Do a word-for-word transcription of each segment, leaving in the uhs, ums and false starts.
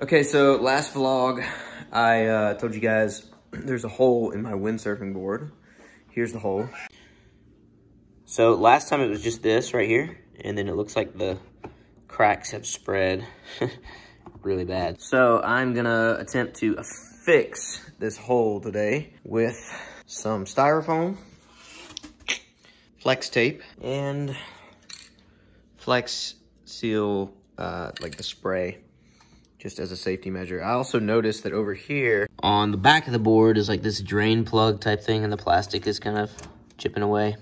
Okay, so last vlog, I uh, told you guys there's a hole in my windsurfing board. Here's the hole. So last time it was just this right here, and then it looks like the cracks have spread really bad. So I'm gonna attempt to fix this hole today with some styrofoam, flex tape, and flex seal, uh, like the spray, just as a safety measure. I also noticed that over here on the back of the board is like this drain plug type thing, and the plastic is kind of chipping away.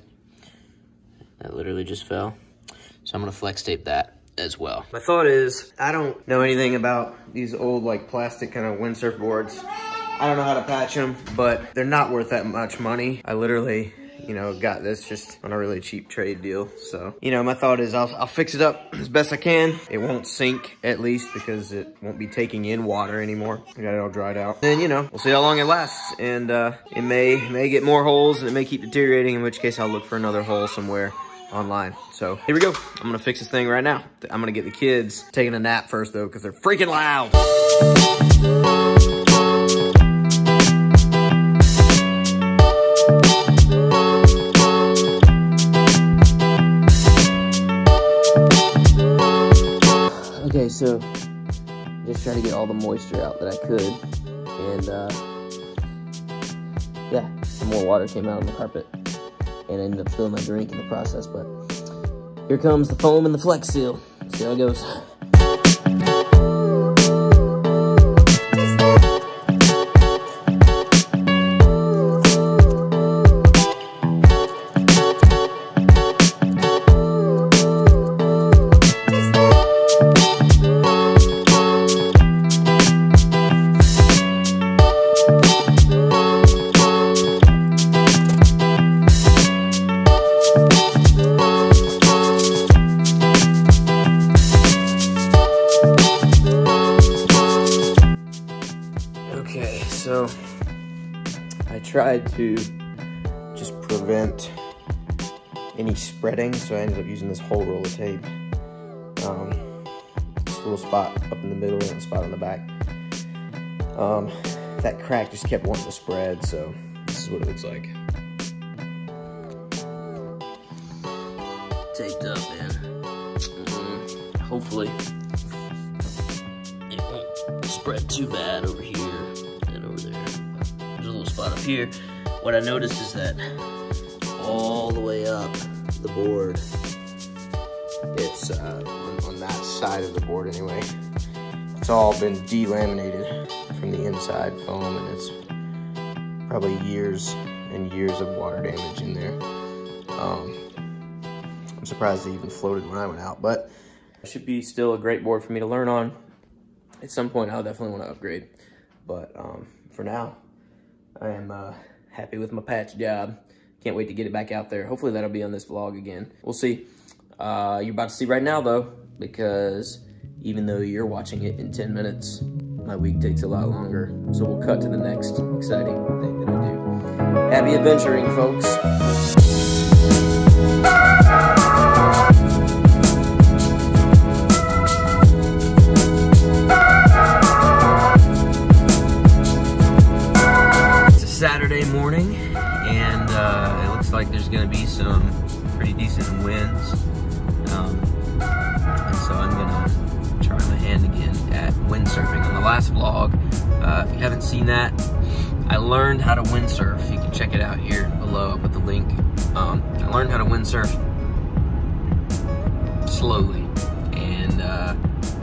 That literally just fell. So I'm gonna flex tape that as well. My thought is, I don't know anything about these old like plastic kind of windsurf boards. I don't know how to patch them, but they're not worth that much money. I literally, you know, got this just on a really cheap trade deal. So, you know, my thought is I'll, I'll fix it up as best I can. It won't sink, at least, because it won't be taking in water anymore. I got it all dried out. Then, you know, we'll see how long it lasts. And uh, it may, may get more holes, and it may keep deteriorating, in which case I'll look for another hole somewhere online. So here we go. I'm gonna fix this thing right now. I'm gonna get the kids taking a nap first, though, because they're freaking loud. Okay, so just trying to get all the moisture out that I could, and uh, yeah, some more water came out on the carpet, and I ended up filling my drink in the process, but here comes the foam and the flex seal. See how it goes. So I tried to just prevent any spreading, so I ended up using this whole roll of tape. Um, this little spot up in the middle and a spot on the back. Um, that crack just kept wanting to spread, so this is what it looks like. Taped up, man. Mm-hmm. Hopefully it won't spread too bad over here. Spot up here. What I noticed is that all the way up the board, it's uh, on, on that side of the board anyway, it's all been delaminated from the inside foam, and it's probably years and years of water damage in there. Um, I'm surprised it even floated when I went out, but it should be still a great board for me to learn on. At some point, I'll definitely want to upgrade, but um, for now, I am uh, happy with my patch job. Can't wait to get it back out there. Hopefully that'll be on this vlog again. We'll see. Uh, you're about to see right now though, because even though you're watching it in ten minutes, my week takes a lot longer. So we'll cut to the next exciting thing that I do. Happy adventuring, folks. Saturday morning, and uh, it looks like there's going to be some pretty decent winds, um, and so I'm going to try my hand again at windsurfing. On the last vlog, uh, if you haven't seen that, I learned how to windsurf. You can check it out here below. I'll put the link. Um, I learned how to windsurf slowly, and uh,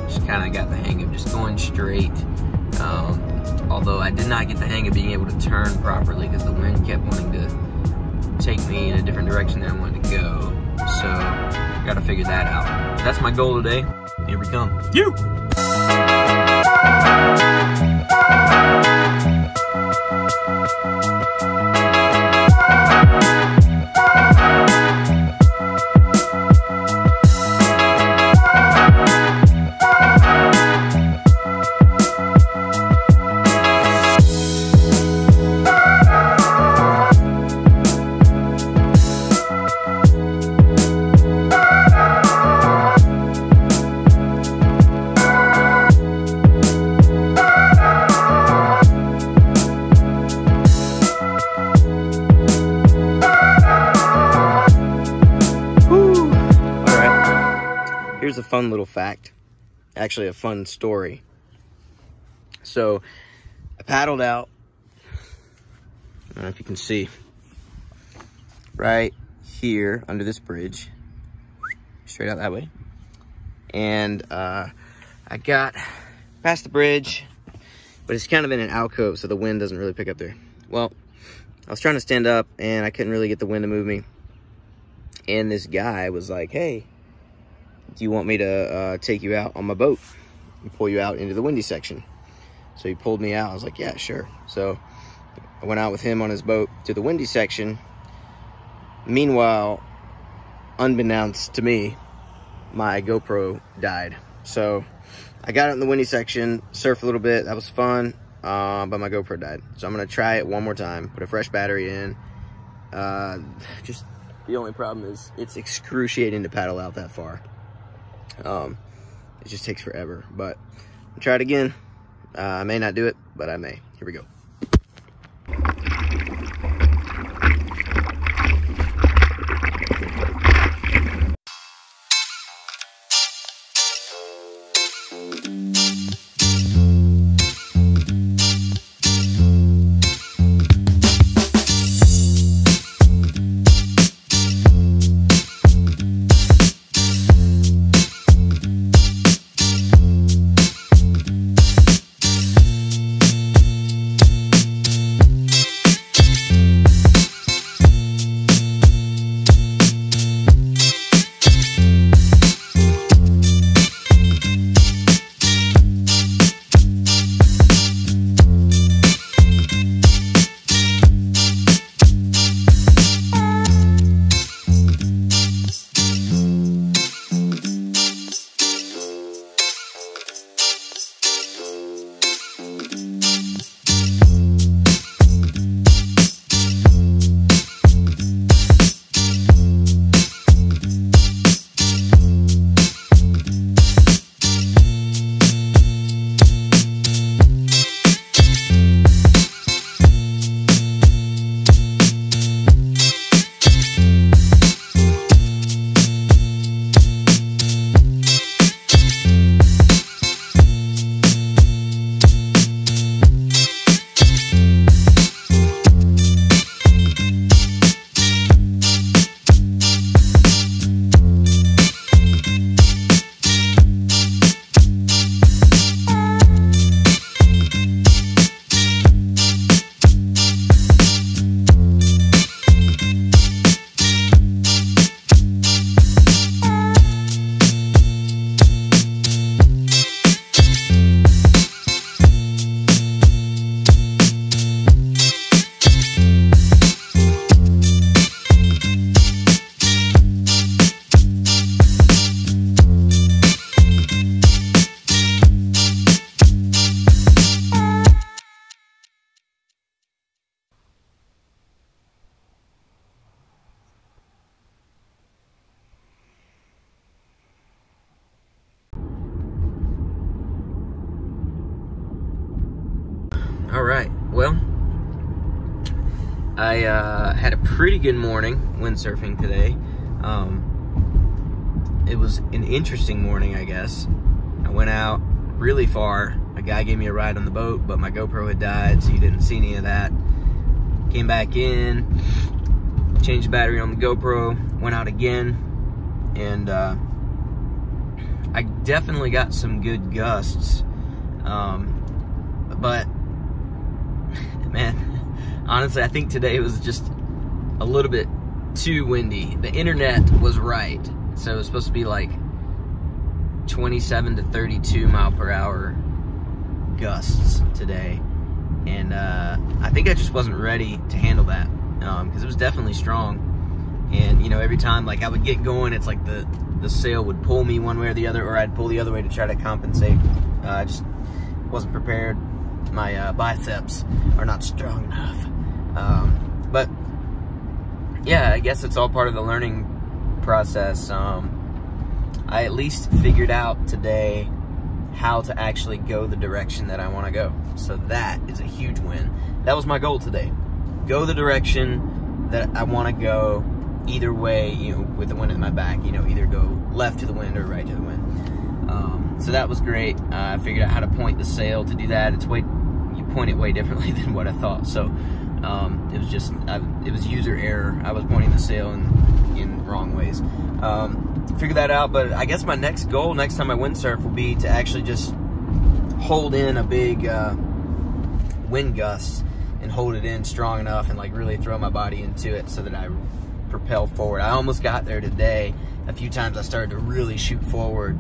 just kind of got the hang of just going straight. Um, although I did not get the hang of being able to turn properly because the wind kept wanting to take me in a different direction than I wanted to go. So, gotta figure that out. That's my goal today. Here we come. You! fun little fact, actually a fun story. So I paddled out, I don't know if you can see, right here under this bridge, straight out that way. And uh, I got past the bridge, but it's kind of in an alcove, so the wind doesn't really pick up there. Well, I was trying to stand up and I couldn't really get the wind to move me. And this guy was like, hey, do you want me to uh, take you out on my boat and pull you out into the windy section? So he pulled me out. I was like, yeah, sure. So I went out with him on his boat to the windy section. Meanwhile, unbeknownst to me, my GoPro died. So I got out in the windy section, surfed a little bit. That was fun, uh, but my GoPro died. So I'm going to try it one more time, put a fresh battery in. Uh, just the only problem is it's excruciating to paddle out that far. Um, it just takes forever, but I'll try it again. Uh, I may not do it, but I may. Here we go. All right, well, I uh, had a pretty good morning windsurfing today. Um, it was an interesting morning, I guess. I went out really far. A guy gave me a ride on the boat, but my GoPro had died, so you didn't see any of that. Came back in, changed the battery on the GoPro, went out again, and uh, I definitely got some good gusts, um, but man, honestly, I think today was just a little bit too windy. The internet was right. So it was supposed to be like twenty-seven to thirty-two mile per hour gusts today. And uh, I think I just wasn't ready to handle that um, because it was definitely strong. And, you know, every time like I would get going, it's like the, the sail would pull me one way or the other, or I'd pull the other way to try to compensate. Uh, I just wasn't prepared. My uh, biceps are not strong enough. Um, but yeah, I guess it's all part of the learning process. Um, I at least figured out today how to actually go the direction that I want to go. So that is a huge win. That was my goal today. Go the direction that I want to go either way, you know, with the wind in my back, you know, either go left to the wind or right to the wind. Um, so that was great. Uh, I figured out how to point the sail to do that. It's way, you point it way differently than what I thought. So um, it was just, I, it was user error. I was pointing the sail in, in wrong ways. Um, figure that out, but I guess my next goal next time I windsurf will be to actually just hold in a big uh, wind gust and hold it in strong enough and like really throw my body into it so that I propel forward. I almost got there today. A few times I started to really shoot forward,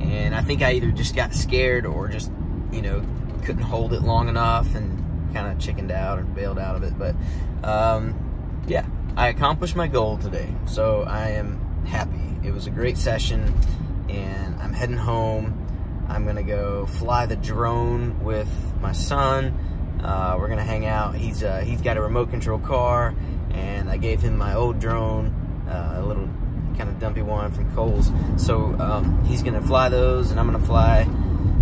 and I think I either just got scared or just, you know, couldn't hold it long enough and kind of chickened out or bailed out of it. But um, yeah, I accomplished my goal today, so I am happy. It was a great session, and I'm heading home. I'm gonna go fly the drone with my son. Uh, we're gonna hang out. He's uh, he's got a remote control car, and I gave him my old drone, uh, a little kind of dumpy one from Kohl's. So um, he's gonna fly those, and I'm gonna fly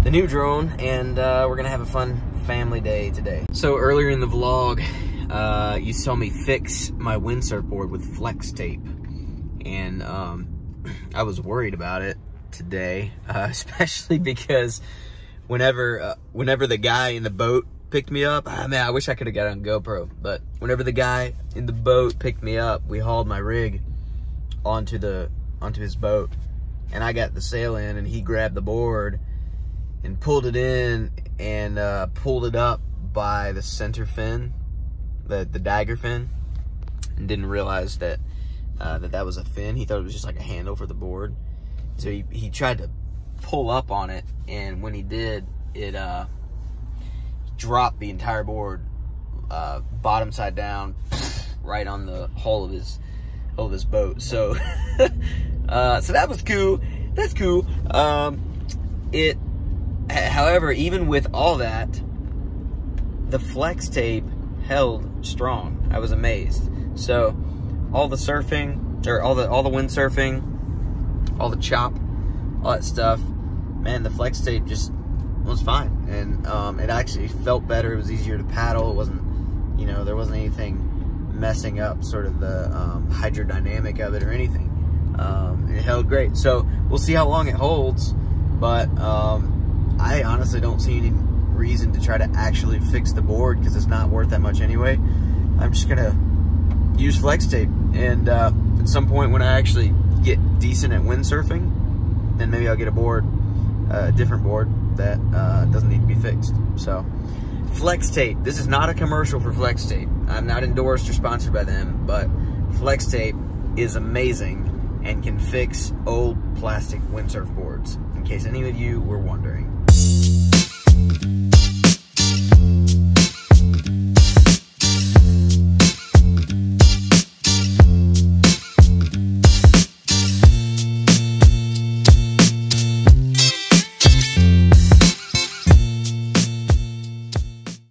the new drone, and uh, we're gonna have a fun family day today. So earlier in the vlog, uh, you saw me fix my windsurf board with Flex Tape, and um, I was worried about it today, uh, especially because whenever uh, whenever the guy in the boat picked me up, I mean, I wish I could have got on GoPro, but whenever the guy in the boat picked me up, we hauled my rig onto the onto his boat, and I got the sail in, and he grabbed the board and pulled it in and uh, pulled it up by the center fin, the, the diger fin, and didn't realize that Uh, that that was a fin. He thought it was just like a handle for the board. So he, he tried to pull up on it, and when he did, it uh, dropped the entire board uh, bottom side down right on the hull of his hull of his boat. So uh, so that was cool. That's cool. Um, it, however, even with all that, the Flex Tape held strong. I was amazed. So all the surfing, or all the all the windsurfing, all the chop, all that stuff, man, the Flex Tape just was fine, and um, it actually felt better. It was easier to paddle. It wasn't, you know, there wasn't anything messing up sort of the um, hydrodynamic of it or anything. Um, it held great. So we'll see how long it holds, but um, I honestly don't see any reason to try to actually fix the board because it's not worth that much anyway. I'm just gonna use Flex Tape, and uh, at some point when I actually get decent at windsurfing, then maybe I'll get a board, uh, a different board that uh, doesn't need to be fixed. So Flex Tape, this is not a commercial for Flex Tape. I'm not endorsed or sponsored by them, but Flex Tape is amazing and can fix old plastic windsurf boards, in case any of you were wondering.